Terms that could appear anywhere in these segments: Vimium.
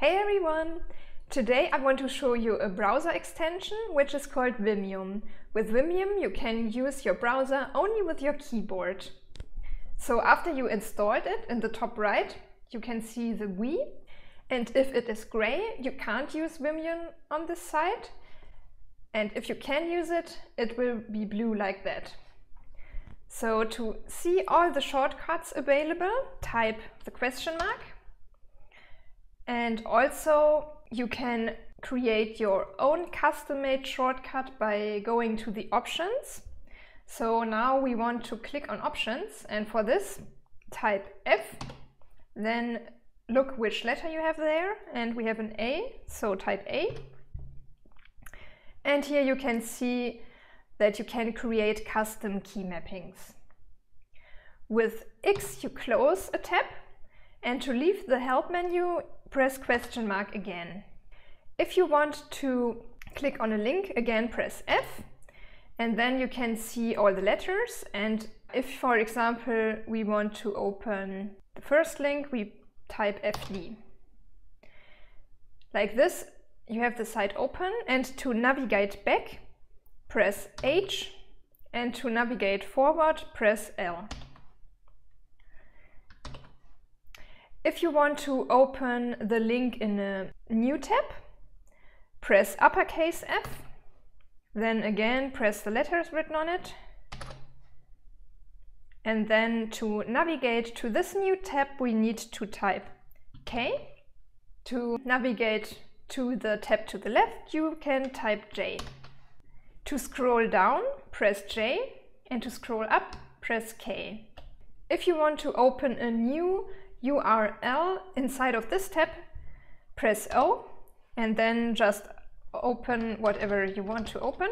Hey everyone! Today I want to show you a browser extension which is called Vimium. With Vimium you can use your browser only with your keyboard. So after you installed it, in the top right you can see the V, and if it is grey you can't use Vimium on this side, and if you can use it, it will be blue like that. So to see all the shortcuts available, type the question mark. And also you can create your own custom-made shortcut by going to the options. So now we want to click on options, and for this type F, then look which letter you have there, and we have an A, so type A. And here you can see that you can create custom key mappings. With X you close a tab, and to leave the help menu press question mark again. If you want to click on a link, again press F, and then you can see all the letters. And if, for example, we want to open the first link, we type FD. Like this, you have the site open, and to navigate back, press H, and to navigate forward, press L. If you want to open the link in a new tab, press uppercase F, then again press the letters written on it, and then to navigate to this new tab we need to type K. To navigate to the tab to the left you can type J. To scroll down press J, and to scroll up press K. If you want to open a new URL inside of this tab, press O, and then just open whatever you want to open.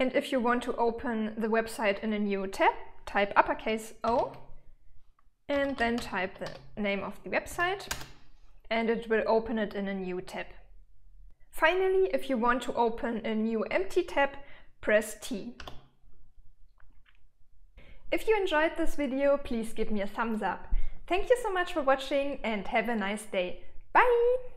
And if you want to open the website in a new tab, type uppercase O, and then type the name of the website, and it will open it in a new tab. Finally, if you want to open a new empty tab, press T. If you enjoyed this video, please give me a thumbs up. Thank you so much for watching, and have a nice day. Bye!